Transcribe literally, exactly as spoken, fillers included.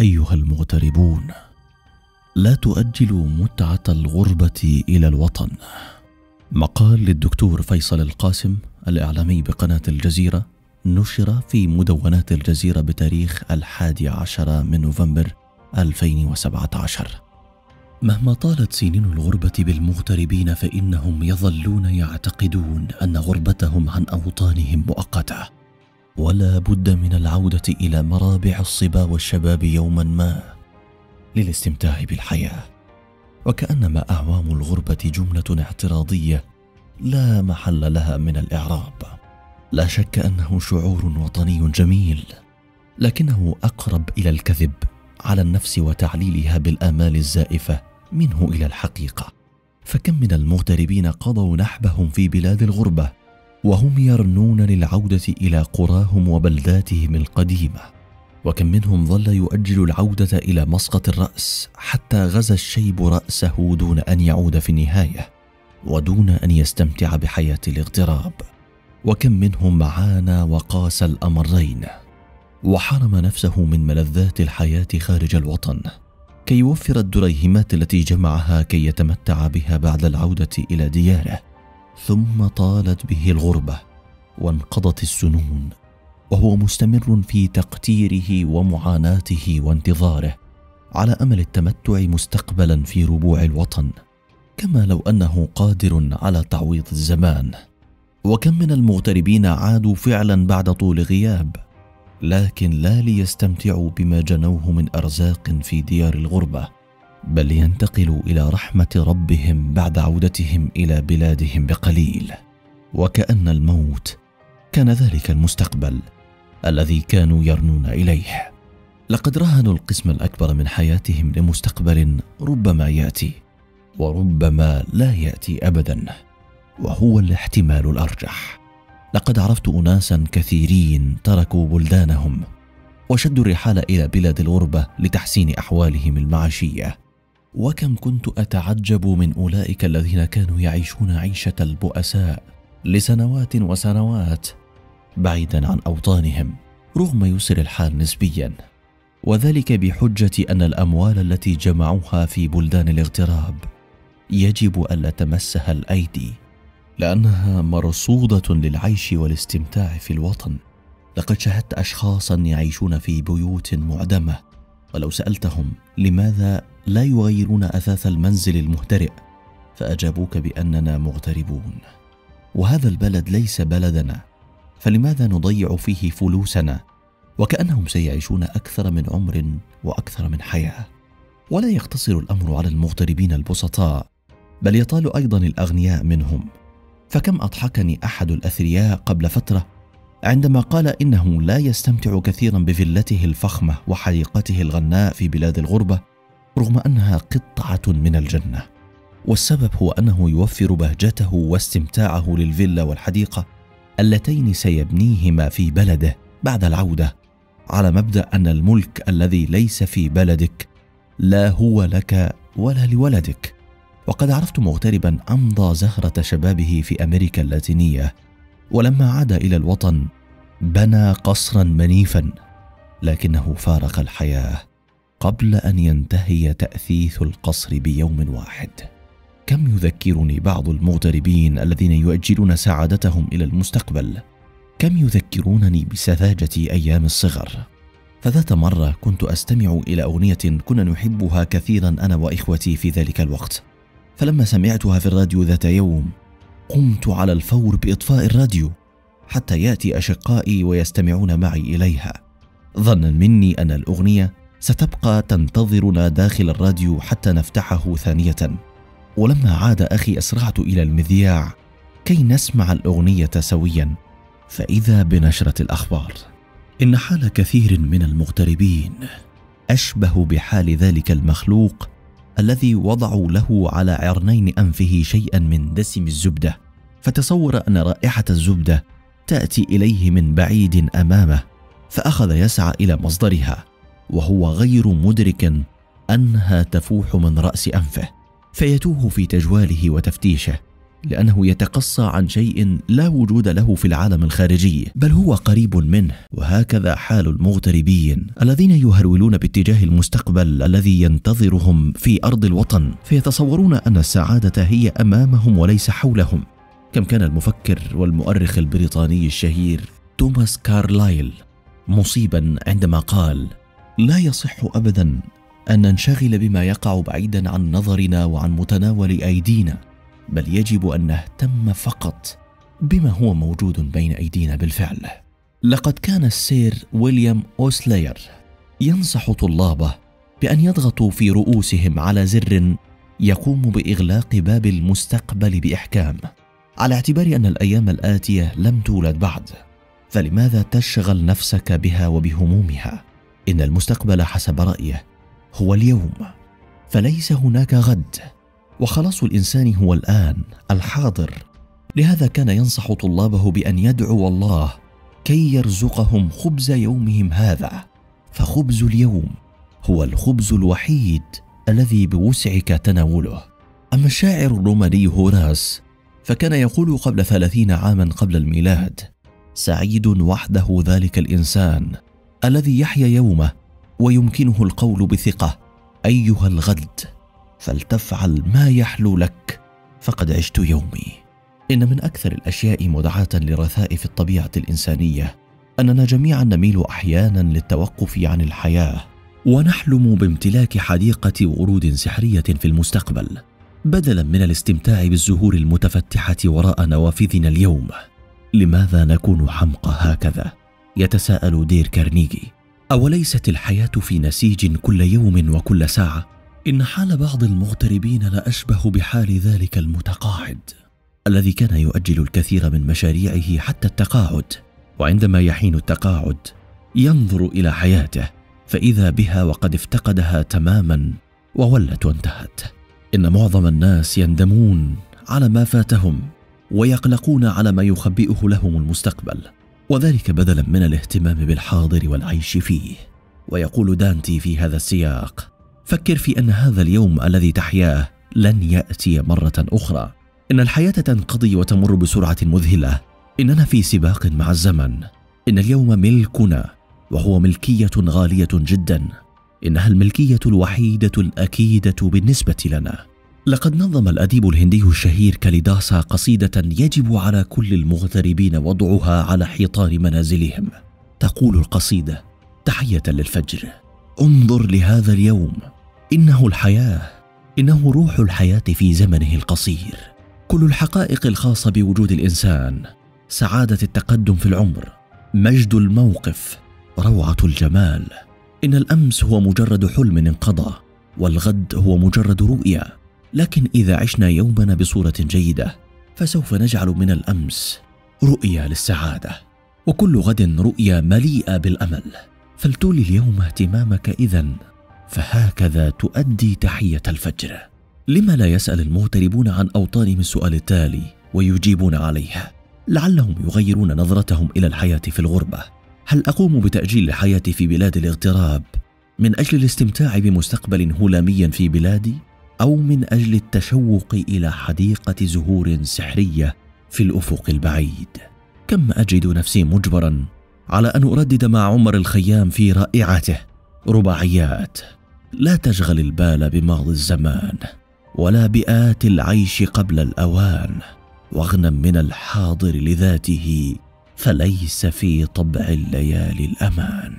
أيها المغتربون، لا تؤجلوا متعة الغربة إلى الوطن. مقال للدكتور فيصل القاسم الإعلامي بقناة الجزيرة نشر في مدونات الجزيرة بتاريخ الحادي عشر من نوفمبر ألفين وسبعة عشر. مهما طالت سنين الغربة بالمغتربين فإنهم يظلون يعتقدون أن غربتهم عن أوطانهم مؤقتة، ولا بد من العودة إلى مرابع الصبا والشباب يوما ما للاستمتاع بالحياة، وكأنما أعوام الغربة جملة اعتراضية لا محل لها من الإعراب. لا شك أنه شعور وطني جميل، لكنه أقرب إلى الكذب على النفس وتعليلها بالآمال الزائفة منه إلى الحقيقة. فكم من المغتربين قضوا نحبهم في بلاد الغربة وهم يرنون للعودة إلى قراهم وبلداتهم القديمة، وكم منهم ظل يؤجل العودة إلى مسقط الرأس حتى غزا الشيب رأسه دون أن يعود في النهاية، ودون أن يستمتع بحياة الاغتراب. وكم منهم عانى وقاس الأمرين، وحرم نفسه من ملذات الحياة خارج الوطن كي يوفر الدريهمات التي جمعها كي يتمتع بها بعد العودة إلى دياره. ثم طالت به الغربة وانقضت السنون، وهو مستمر في تقتيره ومعاناته وانتظاره على أمل التمتع مستقبلا في ربوع الوطن، كما لو أنه قادر على تعويض الزمان. وكم من المغتربين عادوا فعلا بعد طول غياب، لكن لا ليستمتعوا بما جنوه من أرزاق في ديار الغربة، بل لينتقلوا إلى رحمة ربهم بعد عودتهم إلى بلادهم بقليل، وكأن الموت كان ذلك المستقبل الذي كانوا يرنون إليه. لقد رهنوا القسم الأكبر من حياتهم لمستقبل ربما يأتي وربما لا يأتي أبدا، وهو الاحتمال الأرجح. لقد عرفت أناسا كثيرين تركوا بلدانهم وشدوا الرحال إلى بلاد الغربة لتحسين أحوالهم المعيشية، وكم كنت أتعجب من أولئك الذين كانوا يعيشون عيشة البؤساء لسنوات وسنوات بعيدا عن أوطانهم رغم يسر الحال نسبيا، وذلك بحجة أن الأموال التي جمعوها في بلدان الاغتراب يجب ألا تمسها الأيدي، لأنها مرصودة للعيش والاستمتاع في الوطن. لقد شاهدت أشخاصا يعيشون في بيوت معدمة، ولو سألتهم لماذا لا يغيرون أثاث المنزل المهترئ فأجابوك بأننا مغتربون، وهذا البلد ليس بلدنا، فلماذا نضيع فيه فلوسنا؟ وكأنهم سيعيشون أكثر من عمر وأكثر من حياة. ولا يقتصر الأمر على المغتربين البسطاء، بل يطال أيضا الأغنياء منهم. فكم أضحكني أحد الأثرياء قبل فترة عندما قال إنه لا يستمتع كثيرا بفيلته الفخمة وحديقته الغناء في بلاد الغربة رغم أنها قطعة من الجنة، والسبب هو أنه يوفر بهجته واستمتاعه للفيلا والحديقة اللتين سيبنيهما في بلده بعد العودة، على مبدأ أن الملك الذي ليس في بلدك لا هو لك ولا لولدك. وقد عرفت مغتربا أمضى زهرة شبابه في أمريكا اللاتينية، ولما عاد إلى الوطن بنى قصرا منيفا، لكنه فارق الحياة قبل أن ينتهي تأثيث القصر بيوم واحد. كم يذكرني بعض المغتربين الذين يؤجلون سعادتهم إلى المستقبل، كم يذكرونني بسذاجة أيام الصغر. فذات مرة كنت أستمع إلى أغنية كنا نحبها كثيرا أنا وإخوتي في ذلك الوقت، فلما سمعتها في الراديو ذات يوم قمت على الفور بإطفاء الراديو حتى يأتي أشقائي ويستمعون معي إليها، ظنا مني أن الأغنية ستبقى تنتظرنا داخل الراديو حتى نفتحه ثانية. ولما عاد أخي أسرعت إلى المذياع كي نسمع الأغنية سويا، فإذا بنشرة الأخبار. إن حال كثير من المغتربين أشبه بحال ذلك المخلوق الذي وضعوا له على عرنين أنفه شيئا من دسم الزبدة، فتصور أن رائحة الزبدة تأتي إليه من بعيد أمامه، فأخذ يسعى إلى مصدرها وهو غير مدرك أنها تفوح من رأس أنفه، فيتوه في تجواله وتفتيشه لأنه يتقصى عن شيء لا وجود له في العالم الخارجي بل هو قريب منه. وهكذا حال المغتربين الذين يهرولون باتجاه المستقبل الذي ينتظرهم في أرض الوطن، فيتصورون أن السعادة هي أمامهم وليس حولهم، كم كان المفكر والمؤرخ البريطاني الشهير توماس كارلايل مصيبا عندما قال: لا يصح أبدا أن ننشغل بما يقع بعيدا عن نظرنا وعن متناول أيدينا، بل يجب أن نهتم فقط بما هو موجود بين أيدينا بالفعل. لقد كان السير ويليام أوسلير ينصح طلابه بأن يضغطوا في رؤوسهم على زر يقوم بإغلاق باب المستقبل بإحكام، على اعتبار أن الأيام الآتية لم تولد بعد، فلماذا تشغل نفسك بها وبهمومها؟ إن المستقبل حسب رأيه هو اليوم، فليس هناك غد، وخلاص الإنسان هو الآن الحاضر. لهذا كان ينصح طلابه بأن يدعو الله كي يرزقهم خبز يومهم هذا، فخبز اليوم هو الخبز الوحيد الذي بوسعك تناوله. أما الشاعر الروماني هوراس فكان يقول قبل ثلاثين عاما قبل الميلاد: سعيد وحده ذلك الإنسان الذي يحيا يومه ويمكنه القول بثقة: أيها الغد فلتفعل ما يحلو لك فقد عشت يومي. إن من أكثر الأشياء مدعاة لرثائف الطبيعة الإنسانية أننا جميعا نميل أحيانا للتوقف عن الحياة، ونحلم بامتلاك حديقة ورود سحرية في المستقبل بدلا من الاستمتاع بالزهور المتفتحة وراء نوافذنا اليوم. لماذا نكون حمقى هكذا؟ يتساءل دير كارنيجي. أوليست الحياة في نسيج كل يوم وكل ساعة؟ إن حال بعض المغتربين لا أشبه بحال ذلك المتقاعد الذي كان يؤجل الكثير من مشاريعه حتى التقاعد، وعندما يحين التقاعد ينظر إلى حياته فإذا بها وقد افتقدها تماما وولت وانتهت. إن معظم الناس يندمون على ما فاتهم ويقلقون على ما يخبئه لهم المستقبل، وذلك بدلا من الاهتمام بالحاضر والعيش فيه. ويقول دانتي في هذا السياق: فكر في أن هذا اليوم الذي تحياه لن يأتي مرة أخرى، إن الحياة تنقضي وتمر بسرعة مذهلة، إننا في سباق مع الزمن، إن اليوم ملكنا وهو ملكية غالية جدا، إنها الملكية الوحيدة الأكيدة بالنسبة لنا. لقد نظم الأديب الهندي الشهير كاليداسا قصيدة يجب على كل المغتربين وضعها على حيطان منازلهم. تقول القصيدة تحية للفجر: انظر لهذا اليوم، إنه الحياة، إنه روح الحياة في زمنه القصير، كل الحقائق الخاصة بوجود الإنسان، سعادة التقدم في العمر، مجد الموقف، روعة الجمال. إن الأمس هو مجرد حلم انقضى، والغد هو مجرد رؤيا، لكن إذا عشنا يومنا بصورة جيدة فسوف نجعل من الأمس رؤية للسعادة، وكل غد رؤية مليئة بالأمل. فلتولي اليوم اهتمامك إذن، فهكذا تؤدي تحية الفجر. لما لا يسأل المغتربون عن أوطانهم السؤال التالي ويجيبون عليه؟ لعلهم يغيرون نظرتهم إلى الحياة في الغربة. هل أقوم بتأجيل حياتي في بلاد الاغتراب من أجل الاستمتاع بمستقبل هلامي في بلادي، أو من أجل التشوق إلى حديقة زهور سحرية في الأفق البعيد؟ كم أجد نفسي مجبرا على أن أردد مع عمر الخيام في رائعته رباعيات: لا تشغل البال بماضي الزمان، ولا بآت العيش قبل الأوان، واغنم من الحاضر لذاته، فليس في طبع الليالي الأمان.